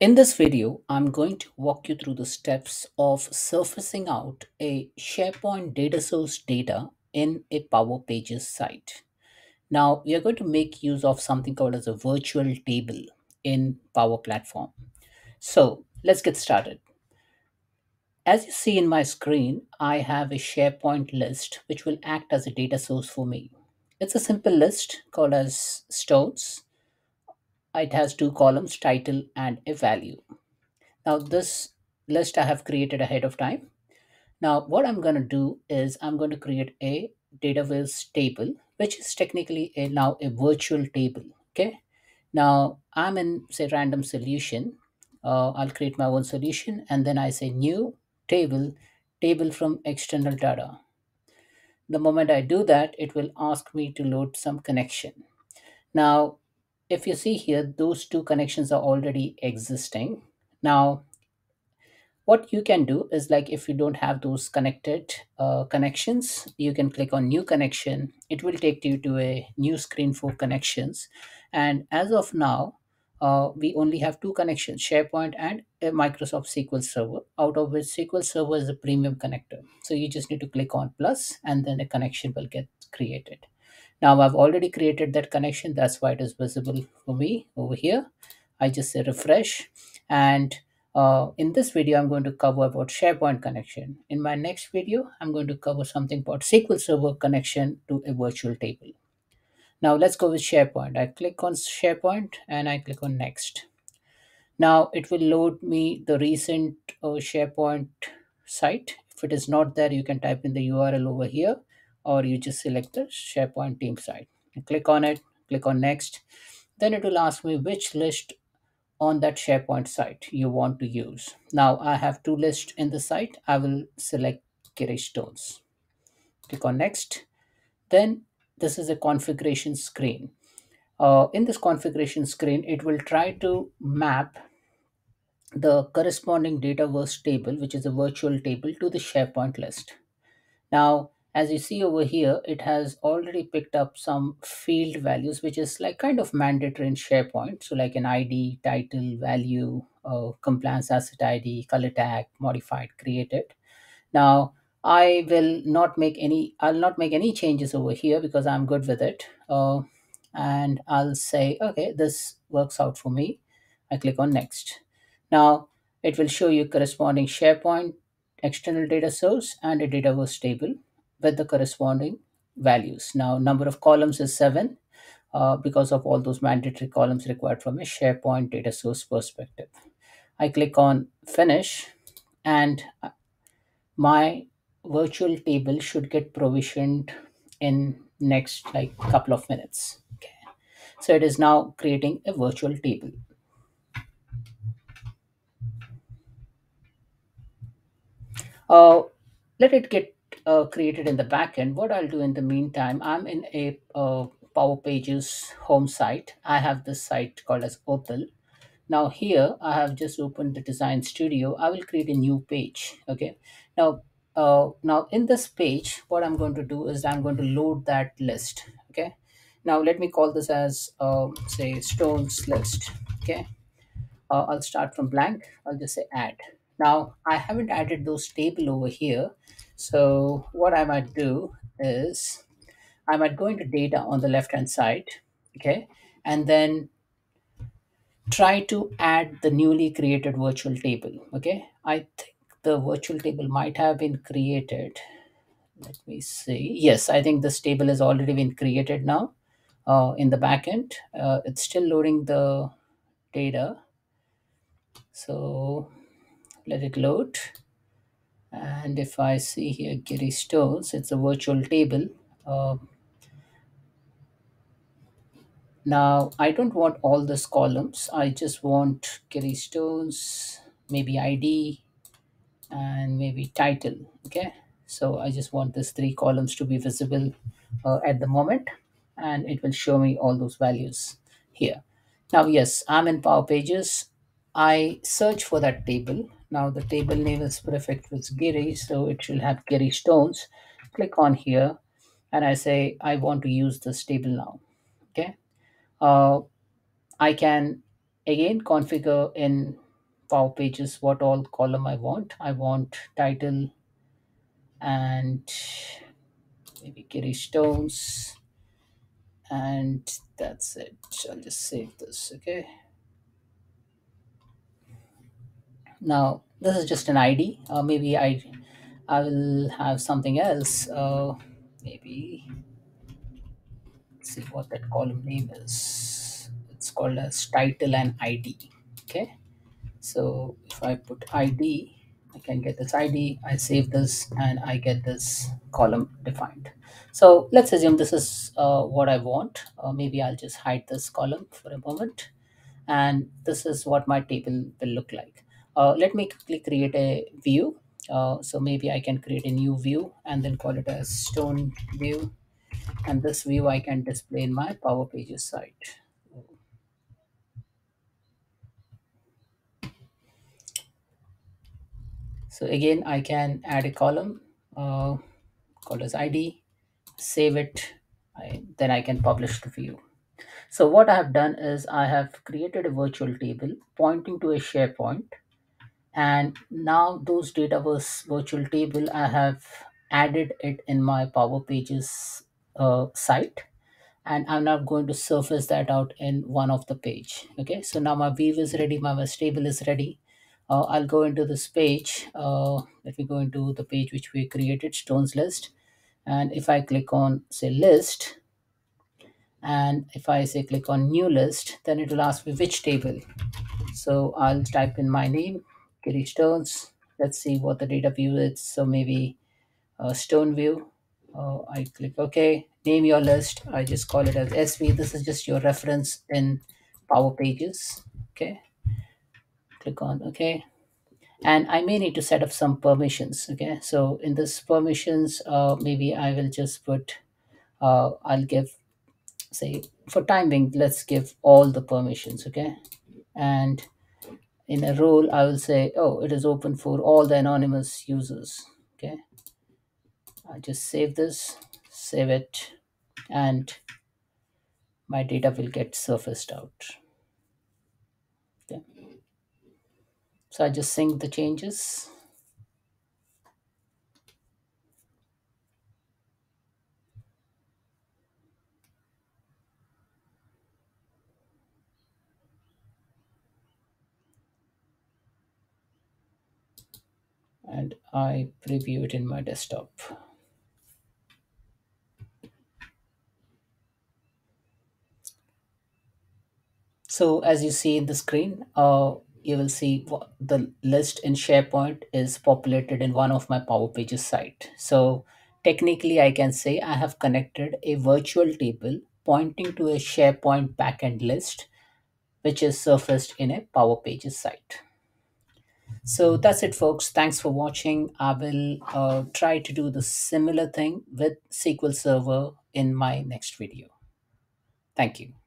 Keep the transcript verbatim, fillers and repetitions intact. In this video, I'm going to walk you through the steps of surfacing out a SharePoint data source data in a Power Pages site. Now, we are going to make use of something called as a virtual table in Power Platform. So let's get started. As you see in my screen, I have a SharePoint list which will act as a data source for me. It's a simple list called as Stones. It has two columns, title and a value. Now this list I have created ahead of time. Now what I'm going to do is I'm going to create a Dataverse table, which is technically a, now a virtual table. Okay. Now I'm in say random solution. Uh, I'll create my own solution and then I say new table, table from external data. The moment I do that, it will ask me to load some connection. Now, if you see here, those two connections are already existing. Now, what you can do is like if you don't have those connected uh, connections, you can click on new connection. It will take you to a new screen for connections. And as of now, uh, we only have two connections, SharePoint and a Microsoft S Q L Server, out of which S Q L Server is a premium connector. So you just need to click on plus and then a connection will get created. Now I've already created that connection. That's why it is visible for me over here. I just say refresh. And uh, in this video, I'm going to cover about SharePoint connection. In my next video, I'm going to cover something about S Q L Server connection to a virtual table. Now let's go with SharePoint. I click on SharePoint and I click on next. Now it will load me the recent uh, SharePoint site. If it is not there, you can type in the U R L over here, or you just select the SharePoint team site and click on it, click on next. Then it will ask me which list on that SharePoint site you want to use. Now I have two lists in the site. I will select Kirish Stones, click on next. Then this is a configuration screen. Uh, in this configuration screen, it will try to map the corresponding Dataverse table, which is a virtual table, to the SharePoint list. Now, as you see over here, it has already picked up some field values, which is like kind of mandatory in SharePoint. So like an I D, title, value, uh, compliance asset I D, color tag, modified, created. Now, I will not make any, I'll not make any changes over here because I'm good with it. Uh, and I'll say, okay, this works out for me. I click on next. Now, it will show you corresponding SharePoint external data source and a Dataverse table with the corresponding values. Now, number of columns is seven uh, because of all those mandatory columns required from a SharePoint data source perspective. I click on finish and my virtual table should get provisioned in next like couple of minutes. Okay. So it is now creating a virtual table. Uh, let it get Uh, created in the backend. What I'll do in the meantime, I'm in a uh, Power Pages home site. I have this site called as Opal. Now here, I have just opened the Design Studio. I will create a new page. Okay. Now, uh, now in this page, what I'm going to do is I'm going to load that list. Okay. Now let me call this as uh, say Stones list. Okay. Uh, I'll start from blank. I'll just say add. Now I haven't added those table over here. So what I might do is I might go into data on the left-hand side, okay, and then try to add the newly created virtual table, okay. I think the virtual table might have been created. Let me see. Yes, I think this table has already been created now uh, in the backend. Uh, it's still loading the data. So let it load. And if I see here, Gary Stones, it's a virtual table. Uh, now, I don't want all these columns. I just want Gary Stones, maybe I D, and maybe title. Okay. So I just want these three columns to be visible uh, at the moment. And it will show me all those values here. Now, yes, I'm in Power Pages. I search for that table. Now the table name is prefixed with Giri, so it should have Giri Stones. Click on here and I say, I want to use this table now, okay? Uh, I can again configure in Power Pages, what all column I want. I want title and maybe Kiri Stones, and that's it. I'll just save this, okay? Now, this is just an I D. Uh, maybe I, I will have something else. Uh, maybe, let's see what that column name is. It's called as title and I D, okay? So if I put I D, I can get this I D, I save this, and I get this column defined. So let's assume this is uh, what I want. Uh, maybe I'll just hide this column for a moment. And this is what my table will look like. Uh, let me quickly create a view. Uh, so maybe I can create a new view and then call it a stone view. And this view I can display in my Power Pages site. So again, I can add a column uh, called as I D, save it, I, then I can publish the view. So what I have done is I have created a virtual table pointing to a SharePoint, and now those Dataverse virtual table, I have added it in my Power Pages uh, site, and I'm now going to surface that out in one of the page. Okay, so now my view is ready, my table is ready. Uh, I'll go into this page. Uh, let me go into the page which we created, Stones List. And if I click on, say, List, and if I say click on New List, then it will ask me which table. So I'll type in my name, Kiri Stones. Let's see what the data view is. So maybe uh, Stone View. Uh, I click OK. Name your list. I just call it as S V. This is just your reference in Power Pages. Okay. Click on OK, and I may need to set up some permissions. Okay, so in this permissions, uh, maybe I will just put, uh, I'll give, say for timing, let's give all the permissions. Okay, and in a role, I will say, oh, it is open for all the anonymous users. Okay, I just save this, save it, and my data will get surfaced out. Okay. So I just sync the changes. And I preview it in my desktop. So as you see in the screen, uh, you will see the list in SharePoint is populated in one of my Power Pages site. So technically I can say I have connected a virtual table pointing to a SharePoint backend list, which is surfaced in a Power Pages site. So that's it, folks. Thanks for watching. I will uh, try to do the similar thing with S Q L Server in my next video. Thank you.